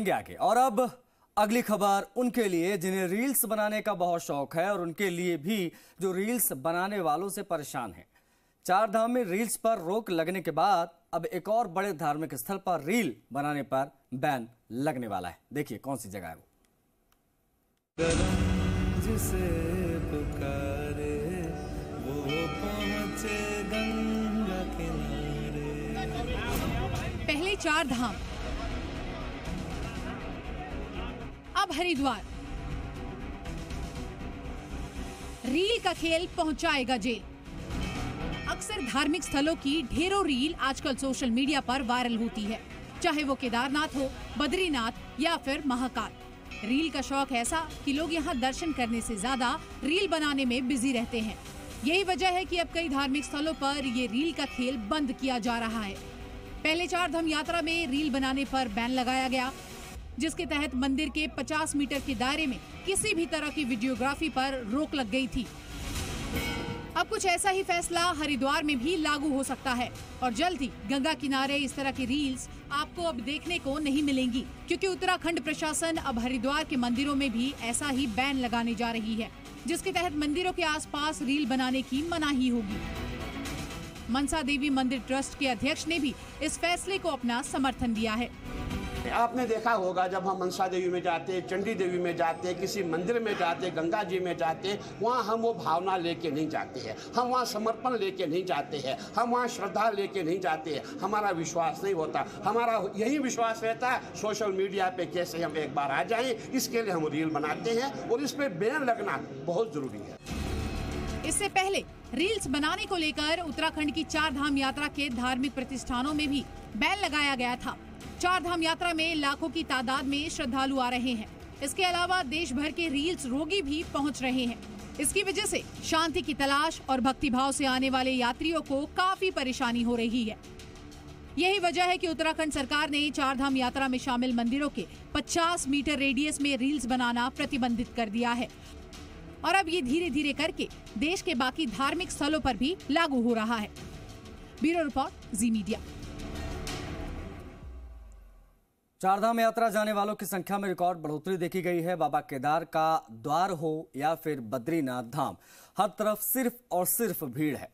आगे। और अब अगली खबर उनके लिए जिन्हें रील्स बनाने का बहुत शौक है और उनके लिए भी जो रील्स बनाने वालों से परेशान हैं। चार धाम में रील्स पर रोक लगने के बाद अब एक और बड़े धार्मिक स्थल पर रील बनाने पर बैन लगने वाला है। देखिए कौन सी जगह है वो। पहले चार धाम, अब हरिद्वार। रील का खेल पहुंचाएगा जेल। अक्सर धार्मिक स्थलों की ढेरों रील आजकल सोशल मीडिया पर वायरल होती है, चाहे वो केदारनाथ हो, बद्रीनाथ या फिर महाकाल। रील का शौक ऐसा कि लोग यहाँ दर्शन करने से ज्यादा रील बनाने में बिजी रहते हैं। यही वजह है कि अब कई धार्मिक स्थलों पर ये रील का खेल बंद किया जा रहा है। पहले चार धाम यात्रा में रील बनाने पर बैन लगाया गया, जिसके तहत मंदिर के 50 मीटर के दायरे में किसी भी तरह की वीडियोग्राफी पर रोक लग गई थी। अब कुछ ऐसा ही फैसला हरिद्वार में भी लागू हो सकता है और जल्द ही गंगा किनारे इस तरह की रील्स आपको अब देखने को नहीं मिलेंगी, क्योंकि उत्तराखंड प्रशासन अब हरिद्वार के मंदिरों में भी ऐसा ही बैन लगाने जा रही है, जिसके तहत मंदिरों के आसपास रील बनाने की मनाही होगी। मनसा देवी मंदिर ट्रस्ट के अध्यक्ष ने भी इस फैसले को अपना समर्थन दिया है। आपने देखा होगा जब हम मनसा देवी में जाते, चंडी देवी में जाते, किसी मंदिर में जाते, गंगा जी में जाते, वहाँ हम वो भावना लेके नहीं जाते हैं, हम वहाँ समर्पण लेके नहीं जाते हैं, हम वहाँ श्रद्धा लेके नहीं जाते हैं, हमारा विश्वास नहीं होता। हमारा यही विश्वास रहता है सोशल मीडिया पे कैसे हम एक बार आ जाएं, इसके लिए हम रील बनाते हैं और इस पर बैन लगना बहुत जरूरी है। इससे पहले रील्स बनाने को लेकर उत्तराखंड की चार धाम यात्रा के धार्मिक प्रतिष्ठानों में भी बैन लगाया गया था। चार धाम यात्रा में लाखों की तादाद में श्रद्धालु आ रहे हैं। इसके अलावा देश भर के रील्स रोगी भी पहुंच रहे हैं। इसकी वजह से शांति की तलाश और भक्तिभाव से आने वाले यात्रियों को काफी परेशानी हो रही है। यही वजह है कि उत्तराखंड सरकार ने चार धाम यात्रा में शामिल मंदिरों के 50 मीटर रेडियस में रील्स बनाना प्रतिबंधित कर दिया है और अब ये धीरे धीरे करके देश के बाकी धार्मिक स्थलों पर भी लागू हो रहा है। Bureau report, Zee media. Chardham यात्रा जाने वालों की संख्या में रिकॉर्ड बढ़ोतरी देखी गई है। बाबा केदार का द्वार हो या फिर बद्रीनाथ धाम, हर तरफ सिर्फ और सिर्फ भीड़ है।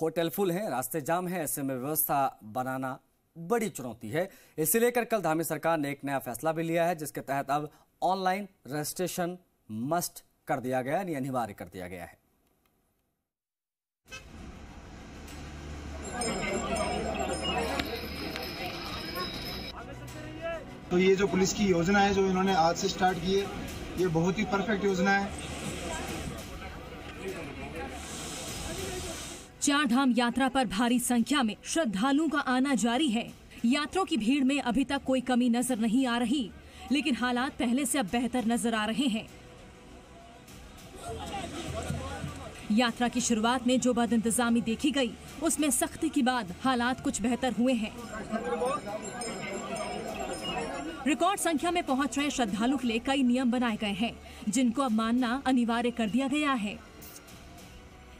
होटल फुल हैं, रास्ते जाम हैं। ऐसे में व्यवस्था बनाना बड़ी चुनौती है। इसे लेकर कल धामी सरकार ने एक नया फैसला भी लिया है, जिसके तहत अब ऑनलाइन रजिस्ट्रेशन मस्ट कर दिया गया, यानी अनिवार्य कर दिया गया है। तो ये जो पुलिस की योजना है जो इन्होंने आज से स्टार्ट की है, ये बहुत ही परफेक्ट योजना है। चार धाम यात्रा पर भारी संख्या में श्रद्धालुओं का आना जारी है। यात्रों की भीड़ में अभी तक कोई कमी नजर नहीं आ रही, लेकिन हालात पहले से अब बेहतर नजर आ रहे हैं। यात्रा की शुरुआत में जो बद इंतजामी देखी गई, उसमें सख्ती के बाद हालात कुछ बेहतर हुए हैं। रिकॉर्ड संख्या में पहुंच रहे श्रद्धालुओं के लिए कई नियम बनाए गए हैं, जिनको अब मानना अनिवार्य कर दिया गया है।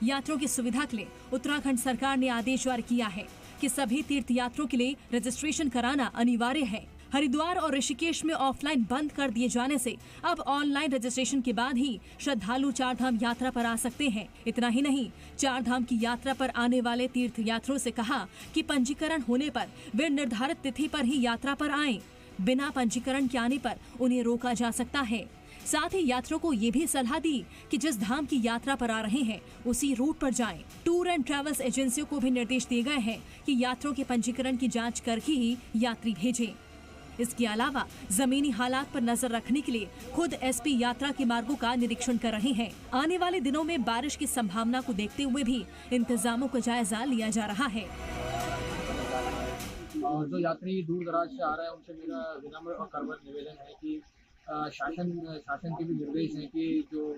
यात्रियों की सुविधा के लिए उत्तराखंड सरकार ने आदेश जारी किया है कि सभी तीर्थ यात्रियों के लिए रजिस्ट्रेशन कराना अनिवार्य है। हरिद्वार और ऋषिकेश में ऑफलाइन बंद कर दिए जाने से अब ऑनलाइन रजिस्ट्रेशन के बाद ही श्रद्धालु चार धाम यात्रा पर आ सकते हैं। इतना ही नहीं, चार धाम की यात्रा पर आने वाले तीर्थ यात्रियों से कहा कि पंजीकरण होने पर वे निर्धारित तिथि पर ही यात्रा पर आएं। बिना पंजीकरण के आने पर उन्हें रोका जा सकता है। साथ ही यात्रियों को ये भी सलाह दी कि जिस धाम की यात्रा पर आ रहे हैं उसी रूट पर जाएं। टूर एंड ट्रैवल्स एजेंसियों को भी निर्देश दिए गए हैं कि यात्रियों के पंजीकरण की जांच करके ही यात्री भेजें। इसके अलावा जमीनी हालात पर नजर रखने के लिए खुद एसपी यात्रा के मार्गों का निरीक्षण कर रहे हैं। आने वाले दिनों में बारिश की संभावना को देखते हुए भी इंतजामों का जायजा लिया जा रहा है। और जो यात्री दूर दराज से आ रहा है उनसे मेरा विनम्र और करवट निवेदन है कि शासन के भी निर्देश हैं कि जो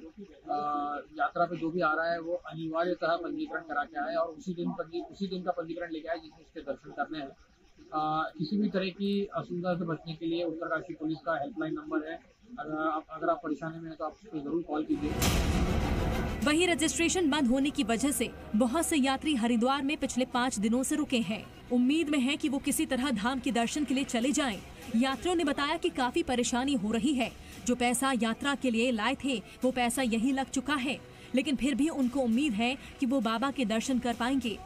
यात्रा पे जो भी आ रहा है वो अनिवार्यतः पंजीकरण करा के आए और उसी दिन का पंजीकरण लेके आए जिसमें उसके दर्शन करने हैं। किसी भी तरह की असुविधा से बचने के लिए उत्तरकाशी पुलिस का हेल्पलाइन नंबर है, अगर आप परेशानी में हैं तो आप उसको जरूर कॉल कीजिए। वहीं रजिस्ट्रेशन बंद होने की वजह से बहुत से यात्री हरिद्वार में पिछले 5 दिनों से रुके हैं, उम्मीद में है कि वो किसी तरह धाम के दर्शन के लिए चले जाएं। यात्रियों ने बताया कि काफी परेशानी हो रही है, जो पैसा यात्रा के लिए लाए थे वो पैसा यहीं लग चुका है, लेकिन फिर भी उनको उम्मीद है कि वो बाबा के दर्शन कर पाएंगे।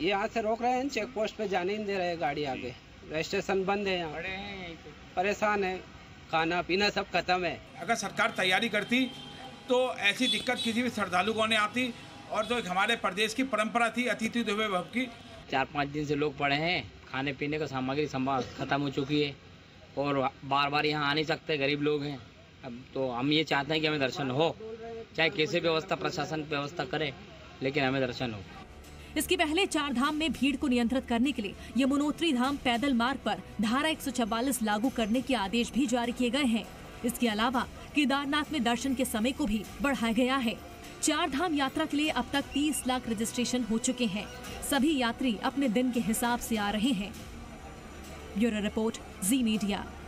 यहाँ से रोक रहे हैं, चेक पोस्ट पे जाने नहीं दे रहे गाड़ी, आगे रजिस्ट्रेशन बंद है, यहाँ परेशान है, खाना पीना सब खत्म है। अगर सरकार तैयारी करती तो ऐसी दिक्कत किसी भी श्रद्धालु को नहीं आती, और जो हमारे प्रदेश की परंपरा थी अतिथि देवो भव की। 4-5 दिन से लोग पड़े हैं, खाने पीने का सामग्री खत्म हो चुकी है और बार बार यहाँ आ नहीं सकते, गरीब लोग हैं। अब तो हम ये चाहते हैं कि हमें दर्शन हो, चाहे कैसे व्यवस्था प्रशासन व्यवस्था करे, लेकिन हमें दर्शन हो। इसके पहले चार धाम में भीड़ को नियंत्रित करने के लिए यमुनोत्री धाम पैदल मार्ग पर धारा 144 लागू करने के आदेश भी जारी किए गए हैं। इसके अलावा केदारनाथ में दर्शन के समय को भी बढ़ाया गया है। चार धाम यात्रा के लिए अब तक 30 लाख रजिस्ट्रेशन हो चुके हैं। सभी यात्री अपने दिन के हिसाब से आ रहे हैं। Bureau report, Zee media.